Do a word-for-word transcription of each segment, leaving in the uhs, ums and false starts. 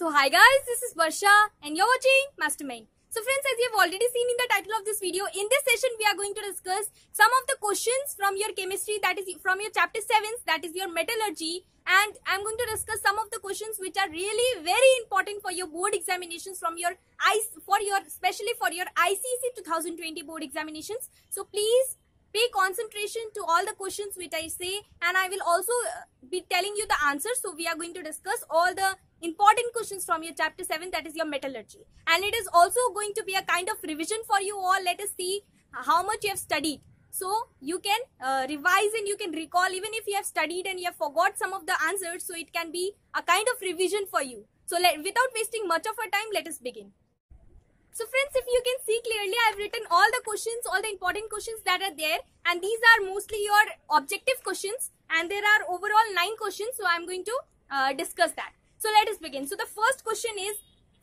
So hi guys, this is Barsha and you're watching Mastermind. So friends, as you have already seen in the title of this video, in this session we are going to discuss some of the questions from your chemistry, that is from your chapter seven, that is your metallurgy, and I'm going to discuss some of the questions which are really very important for your board examinations from your for your especially for your I C S E twenty twenty board examinations. So please pay concentration to all the questions which I say, and I will also be telling you the answers. So we are going to discuss all the important questions from your chapter seven, that is your metallurgy. And it is also going to be a kind of revision for you all. Let us see how much you have studied. So you can uh, revise and you can recall, even if you have studied and you have forgot some of the answers. So it can be a kind of revision for you. So let, without wasting much of our time, let us begin. So friends, if you can see clearly, I have written all the questions, all the important questions that are there, and these are mostly your objective questions, and there are overall nine questions. So I am going to uh, discuss that. So let us begin. So the first question is,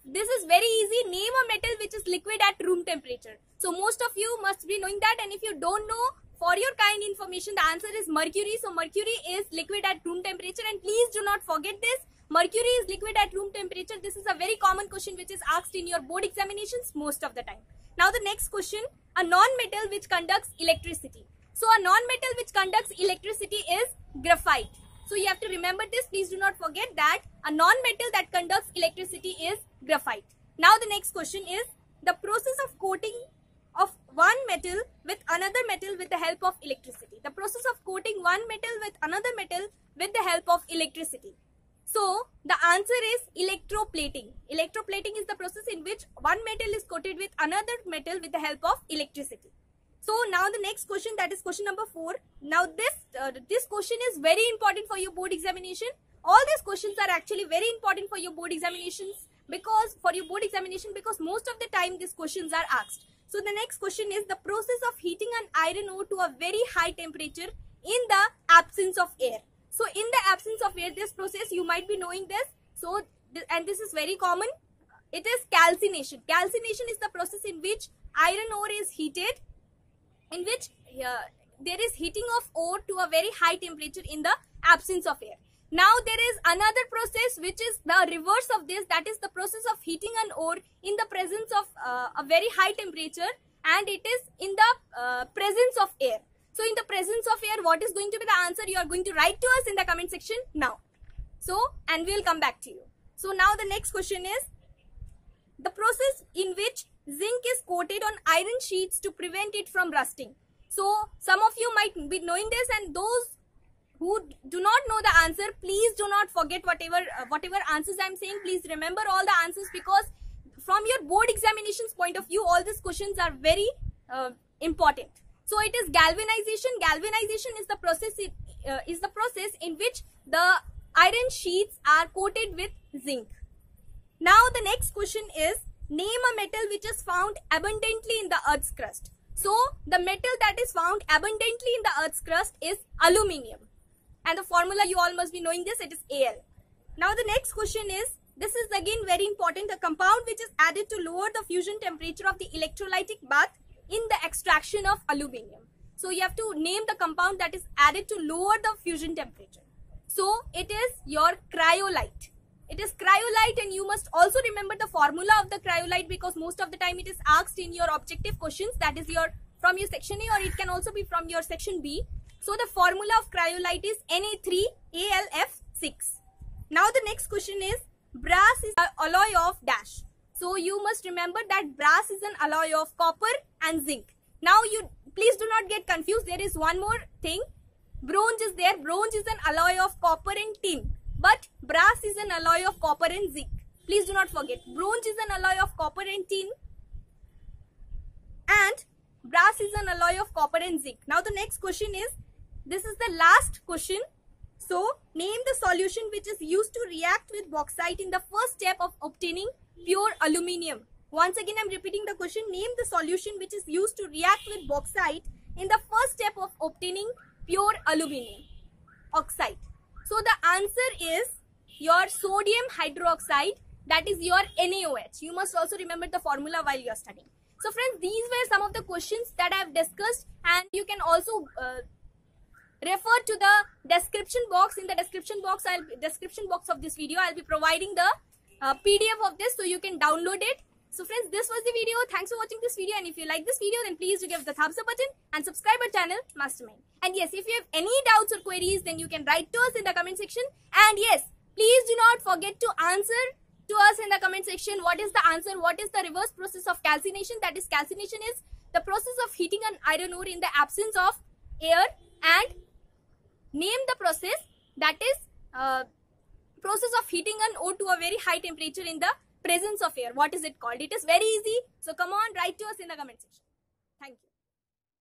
this is very easy, name a metal which is liquid at room temperature. So most of you must be knowing that, and if you don't know, for your kind information, the answer is mercury. So mercury is liquid at room temperature, and please do not forget this. Mercury is liquid at room temperature. This is a very common question which is asked in your board examinations most of the time. Now the next question, a non-metal which conducts electricity. So a non-metal which conducts electricity is graphite. So you have to remember this. Please do not forget that a non-metal that conducts electricity is graphite. Now the next question is, the process of coating of one metal with another metal with the help of electricity. The process of coating one metal with another metal with the help of electricity. So the answer is electroplating. Electroplating is the process in which one metal is coated with another metal with the help of electricity. So now the next question, that is question number four. Now this, uh, this question is very important for your board examination. All these questions are actually very important for your board examinations because for your board examination because most of the time these questions are asked. So the next question is, the process of heating an iron ore to a very high temperature in the absence of air. So in the absence of air, this process, you might be knowing this. So, and this is very common. It is calcination. Calcination is the process in which iron ore is heated, in which uh, there is heating of ore to a very high temperature in the absence of air. Now there is another process which is the reverse of this. That is the process of heating an ore in the presence of uh, a very high temperature, and it is in the uh, presence of air. So in the presence of air, what is going to be the answer? You are going to write to us in the comment section now. So, and we will come back to you. So now the next question is, the process in which zinc is coated on iron sheets to prevent it from rusting. So some of you might be knowing this, and those who do not know the answer, please do not forget whatever, uh, whatever answers I am saying. Please remember all the answers, because from your board examinations point of view, all these questions are very uh, important. So it is galvanization. Galvanization is the process it, uh, is the process in which the iron sheets are coated with zinc. Now the next question is, name a metal which is found abundantly in the earth's crust. So the metal that is found abundantly in the earth's crust is aluminium, and the formula you all must be knowing this. It is A L. Now the next question is, this is again very important, the compound which is added to lower the fusion temperature of the electrolytic bath in the extraction of aluminium. So you have to name the compound that is added to lower the fusion temperature. So it is your cryolite. It is cryolite, and you must also remember the formula of the cryolite, because most of the time it is asked in your objective questions, that is your from your section A, or it can also be from your section B. So the formula of cryolite is N A three A L F six. Now the next question is, brass is an alloy of dash. So you must remember that brass is an alloy of copper and zinc. Now you please do not get confused. There is one more thing. Bronze is there. Bronze is an alloy of copper and tin. But brass is an alloy of copper and zinc. Please do not forget. Bronze is an alloy of copper and tin. And brass is an alloy of copper and zinc. Now the next question is, this is the last question. So name the solution which is used to react with bauxite in the first step of obtaining pure aluminium. Once again, I'm repeating the question. Name the solution which is used to react with bauxite in the first step of obtaining pure aluminium oxide. So the answer is your sodium hydroxide, that is your N A O H. You must also remember the formula while you are studying. So friends, these were some of the questions that I have discussed, and you can also uh, refer to the description box. In the description box, I'll description box of this video, I'll be providing the uh, P D F of this, so you can download it. So friends, this was the video. Thanks for watching this video, and if you like this video, then please do give the thumbs up button and subscribe our channel Mastermind. And yes, if you have any doubts or queries, then you can write to us in the comment section. And yes, please do not forget to answer to us in the comment section. What is the answer? What is the reverse process of calcination? That is, calcination is the process of heating an iron ore in the absence of air, and name the process, that is uh, process of heating an ore to a very high temperature in the presence of air. What is it called? It is very easy. So come on, write to us in the comment section. Thank you.